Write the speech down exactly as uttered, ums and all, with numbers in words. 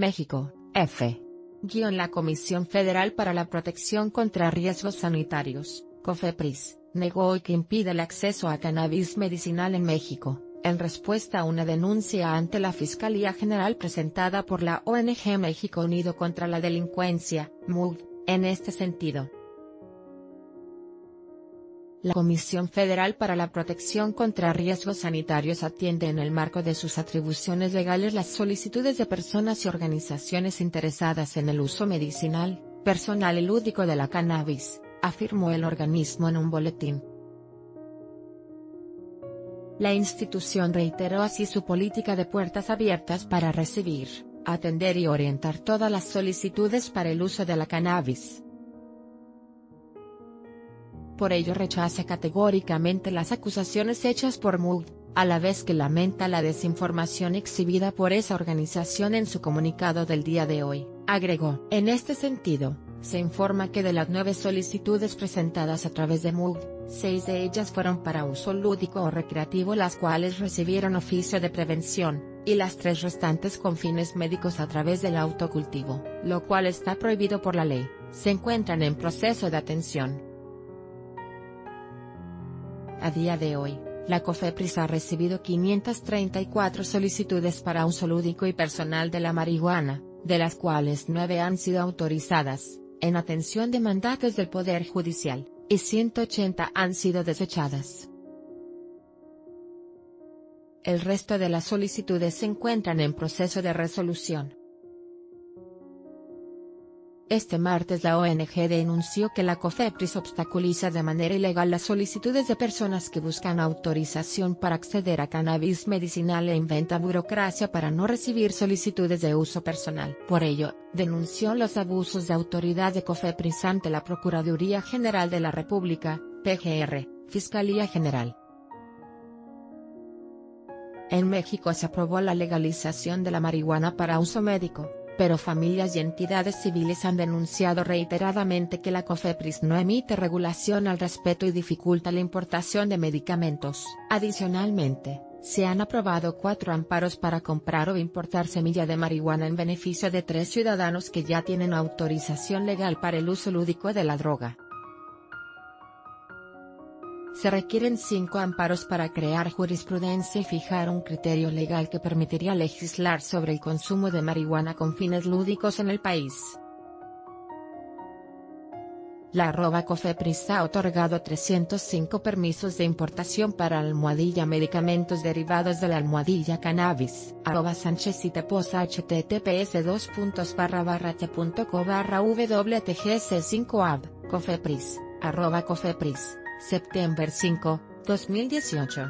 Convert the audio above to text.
México, F. Guión la Comisión Federal para la Protección contra Riesgos Sanitarios, COFEPRIS, negó hoy que impida el acceso a cannabis medicinal en México, en respuesta a una denuncia ante la Fiscalía General presentada por la O N G México Unido contra la Delincuencia, M U C D, en este sentido. La Comisión Federal para la Protección contra Riesgos Sanitarios atiende en el marco de sus atribuciones legales las solicitudes de personas y organizaciones interesadas en el uso medicinal, personal y lúdico de la cannabis, afirmó el organismo en un boletín. La institución reiteró así su política de puertas abiertas para recibir, atender y orientar todas las solicitudes para el uso de la cannabis. Por ello rechaza categóricamente las acusaciones hechas por M U C D, a la vez que lamenta la desinformación exhibida por esa organización en su comunicado del día de hoy, agregó. En este sentido, se informa que de las nueve solicitudes presentadas a través de M U C D, seis de ellas fueron para uso lúdico o recreativo, las cuales recibieron oficio de prevención, y las tres restantes con fines médicos a través del autocultivo, lo cual está prohibido por la ley, se encuentran en proceso de atención. A día de hoy, la COFEPRIS ha recibido quinientas treinta y cuatro solicitudes para uso lúdico y personal de la marihuana, de las cuales nueve han sido autorizadas, en atención de mandatos del Poder Judicial, y ciento ochenta han sido desechadas. El resto de las solicitudes se encuentran en proceso de resolución. Este martes la O N G denunció que la COFEPRIS obstaculiza de manera ilegal las solicitudes de personas que buscan autorización para acceder a cannabis medicinal e inventa burocracia para no recibir solicitudes de uso personal. Por ello, denunció los abusos de autoridad de COFEPRIS ante la Procuraduría General de la República, P G R, Fiscalía General. En México se aprobó la legalización de la marihuana para uso médico, pero familias y entidades civiles han denunciado reiteradamente que la COFEPRIS no emite regulación al respecto y dificulta la importación de medicamentos. Adicionalmente, se han aprobado cuatro amparos para comprar o importar semilla de marihuana en beneficio de tres ciudadanos que ya tienen autorización legal para el uso lúdico de la droga. Se requieren cinco amparos para crear jurisprudencia y fijar un criterio legal que permitiría legislar sobre el consumo de marihuana con fines lúdicos en el país. La arroba COFEPRIS ha otorgado trescientos cinco permisos de importación para almohadilla medicamentos derivados de la almohadilla cannabis. Arroba Sánchez y Teposa https dos puntos barra barra te punto co barra w t g c cinco ab, COFEPRIS, arroba COFEPRIS. September cinco, dos mil dieciocho.